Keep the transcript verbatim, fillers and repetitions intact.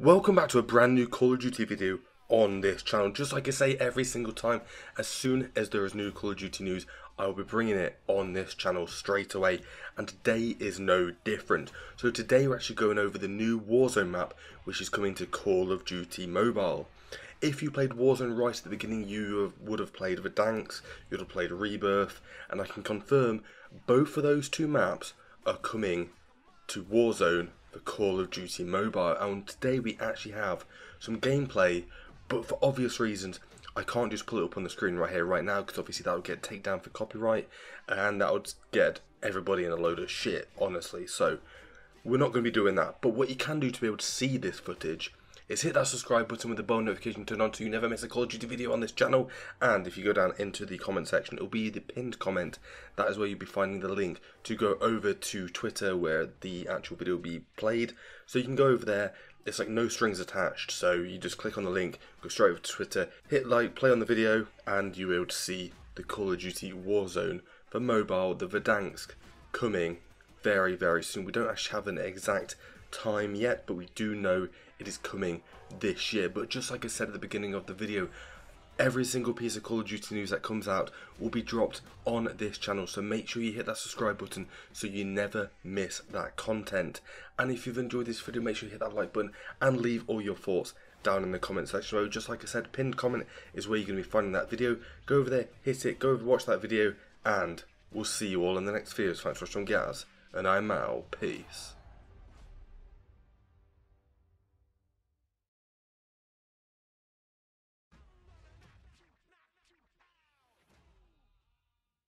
Welcome back to a brand new Call of Duty video on this channel. Just like I say every single time, as soon as there is new Call of Duty news, I will be bringing it on this channel straight away, and today is no different. So today we're actually going over the new Warzone map, which is coming to Call of Duty Mobile. If you played Warzone right at the beginning, you would have played Verdansk, you would have played Rebirth, and I can confirm both of those two maps are coming to Warzone for Call of Duty Mobile, and today we actually have some gameplay, but for obvious reasons I can't just pull it up on the screen right here right now, because obviously that would get taken down for copyright and that would get everybody in a load of shit, honestly. So we're not going to be doing that, but what you can do to be able to see this footage is hit that subscribe button with the bell notification turned on so you never miss a Call of Duty video on this channel. And if you go down into the comment section, it'll be the pinned comment. That is where you'll be finding the link to go over to Twitter where the actual video will be played. So you can go over there, it's like no strings attached. So you just click on the link, go straight over to Twitter, hit like, play on the video, and you'll be able to see the Call of Duty Warzone for mobile, the Verdansk, coming very, very soon. We don't actually have an exact time yet, but we do know it is coming this year. But just like I said at the beginning of the video, every single piece of Call of Duty news that comes out will be dropped on this channel, so make sure you hit that subscribe button so you never miss that content. And if you've enjoyed this video, make sure you hit that like button and leave all your thoughts down in the comment section below. Just like I said, pinned comment is where you're going to be finding that video. Go over there, hit it, go over, watch that video, and we'll see you all in the next videos. Thanks for watching, guys, and I'm out. Peace.